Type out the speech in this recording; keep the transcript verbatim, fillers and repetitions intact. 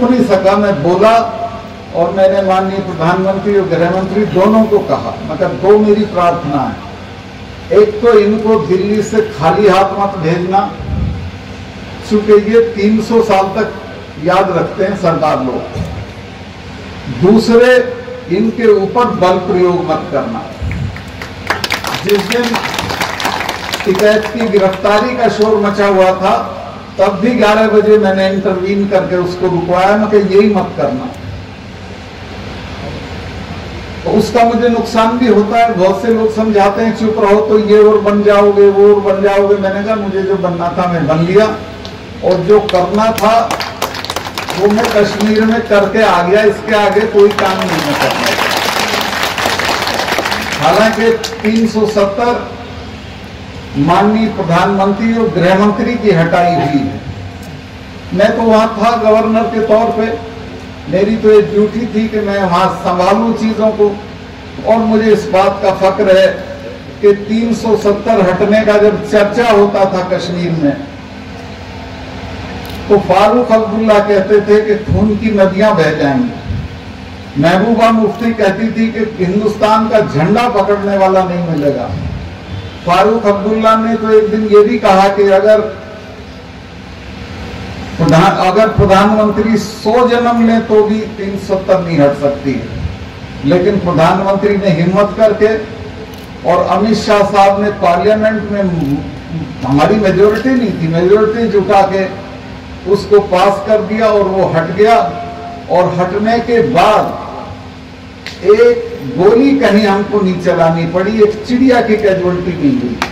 नहीं सका, मैं बोला और मैंने माननीय प्रधानमंत्री और गृह मंत्री दोनों को कहा, मतलब दो मेरी प्रार्थना है, एक तो इनको दिल्ली से खाली हाथ मत भेजना, चूंकि ये तीन सौ साल तक याद रखते हैं सरदार लोग। दूसरे, इनके ऊपर बल प्रयोग मत करना। जिस दिन टिकैत की गिरफ्तारी का शोर मचा हुआ था, तब भी ग्यारह बजे मैंने इंटरवीन करके उसको रुकवाया, मतलब यही मत करना। तो उसका मुझे नुकसान भी होता है, बहुत से लोग समझाते हैं चुप रहो तो ये और बन जाओगे वो और बन जाओगे। मैंने कहा मुझे जो बनना था मैं बन लिया, और जो करना था वो मैं कश्मीर में करके आ गया, इसके आगे कोई काम नहीं करना। हालांकि तीन सौ सत्तर माननीय प्रधानमंत्री और गृह मंत्री की हटाई हुई है। मैं तो वहां था गवर्नर के तौर पे, मेरी तो ये ड्यूटी थी कि मैं वहां संभालूं चीज़ों को, और मुझे इस बात का फक्र है कि तीन सौ सत्तर हटने का जब चर्चा होता था कश्मीर में, तो फारूक अब्दुल्ला कहते थे कि खून की नदियां बह जाएंगी, महबूबा मुफ्ती कहती थी कि हिंदुस्तान का झंडा पकड़ने वाला नहीं मिलेगा। फारूक अब्दुल्ला ने तो एक दिन ये भी कहा कि अगर प्रधान अगर प्रधानमंत्री सौ जन्म ले तो भी तीन सत्तर नहीं हट सकती है। लेकिन प्रधानमंत्री ने हिम्मत करके, और अमित शाह साहब ने पार्लियामेंट में हमारी मेजोरिटी नहीं थी, मेजोरिटी जुटा के उसको पास कर दिया और वो हट गया। और हटने के बाद एक गोली कहीं हमको नहीं चलानी पड़ी, एक चिड़िया की कैजुअलिटी नहीं हुई।